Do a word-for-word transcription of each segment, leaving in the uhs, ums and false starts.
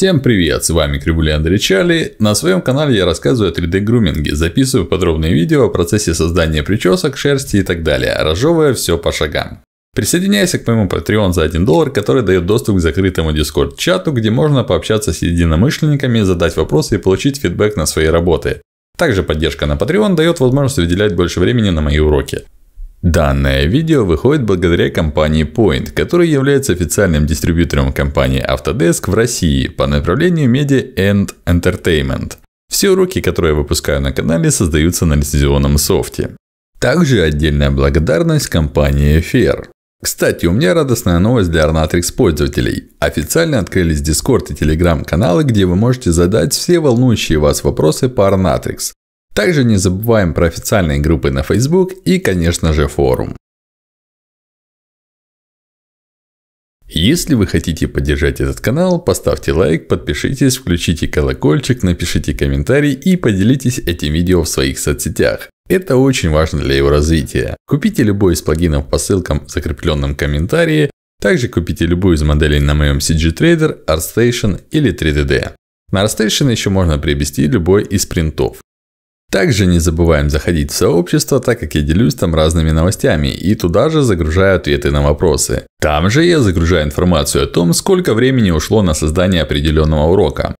Всем привет, с вами Кривуля Андрей Чали. На своем канале я рассказываю о три дэ груминге, записываю подробные видео о процессе создания причесок, шерсти и так далее, разжевывая все по шагам. Присоединяйся к моему Patreon за один доллар, который дает доступ к закрытому Discord чату, где можно пообщаться с единомышленниками, задать вопросы и получить фидбэк на свои работы. Также поддержка на Patreon дает возможность уделять больше времени на мои уроки. Данное видео выходит благодаря компании Point, которая является официальным дистрибьютором компании Autodesk в России по направлению Media and Entertainment. Все уроки, которые я выпускаю на канале, создаются на лицензионном софте. Также отдельная благодарность компании Ephere. Кстати, у меня радостная новость для Ornatrix пользователей. Официально открылись Discord и Telegram каналы, где вы можете задать все волнующие вас вопросы по Ornatrix. Также не забываем про официальные группы на Facebook и, конечно же, форум. Если вы хотите поддержать этот канал, поставьте лайк, подпишитесь, включите колокольчик, напишите комментарий и поделитесь этим видео в своих соцсетях. Это очень важно для его развития. Купите любой из плагинов по ссылкам в закрепленном комментарии. Также купите любую из моделей на моем си джи трейдер, ArtStation или три дэ дэ. На ArtStation еще можно приобрести любой из принтов. Также не забываем заходить в сообщество, так как я делюсь там разными новостями и туда же загружаю ответы на вопросы. Там же я загружаю информацию о том, сколько времени ушло на создание определенного урока.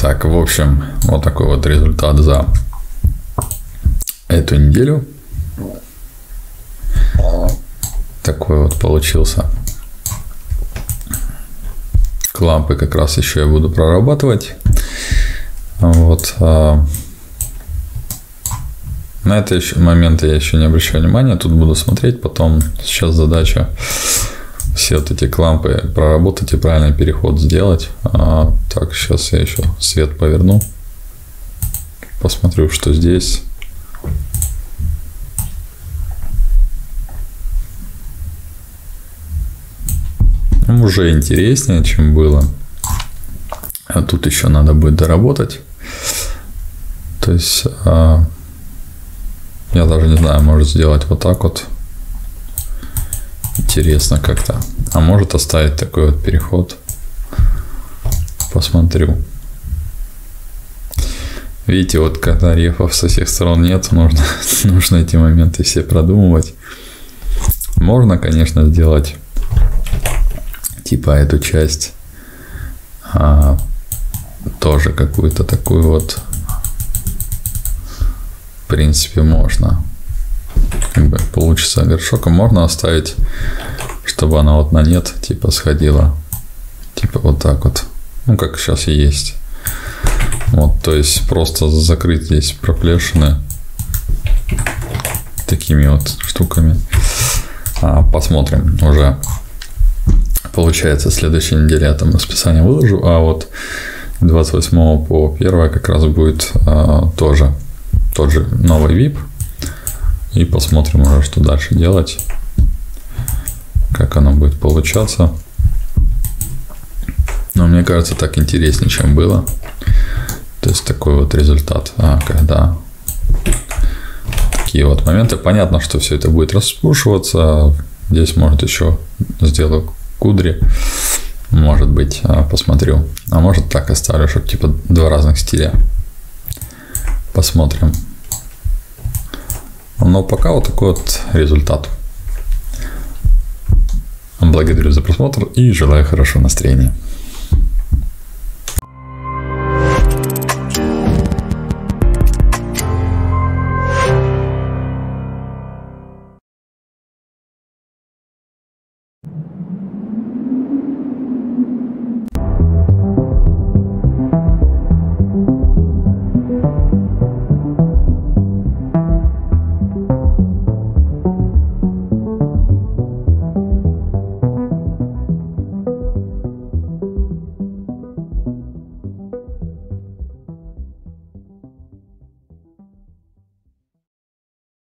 Так, в общем, вот такой вот результат за эту неделю. Такой вот получился. Клампы как раз еще я буду прорабатывать. Вот. На это еще моменты я еще не обращаю внимания. Тут буду смотреть потом. Сейчас задача все вот эти клампы проработать и правильный переход сделать. А, так, сейчас я еще свет поверну. Посмотрю, что здесь. Ну, уже интереснее, чем было. А тут еще надо будет доработать. То есть, а, я даже не знаю, может сделать вот так вот. Интересно как-то. А может оставить такой вот переход. Посмотрю. Видите, вот когда рефов со всех сторон нет, нужно, нужно эти моменты все продумывать. Можно, конечно, сделать типа эту часть а, тоже какую-то такую вот. В принципе, можно. Как бы получится горшок, а можно оставить, чтобы она вот на нет типа сходила, типа вот так вот, ну как сейчас и есть. Вот, то есть просто закрыть здесь проплешины такими вот штуками. А, посмотрим, уже получается в следующей неделе я там расписание выложу, а вот двадцать восьмого по первое как раз будет а, тоже тот же новый ви ай пи. И посмотрим уже, что дальше делать, как оно будет получаться. Но мне кажется, так интереснее, чем было. То есть такой вот результат, а, когда такие вот моменты. Понятно, что все это будет распушиваться. Здесь, может, еще сделаю кудри. Может быть, посмотрю. А может, так оставлю, чтобы типа два разных стиля. Посмотрим. Но пока вот такой вот результат. Благодарю за просмотр и желаю хорошего настроения.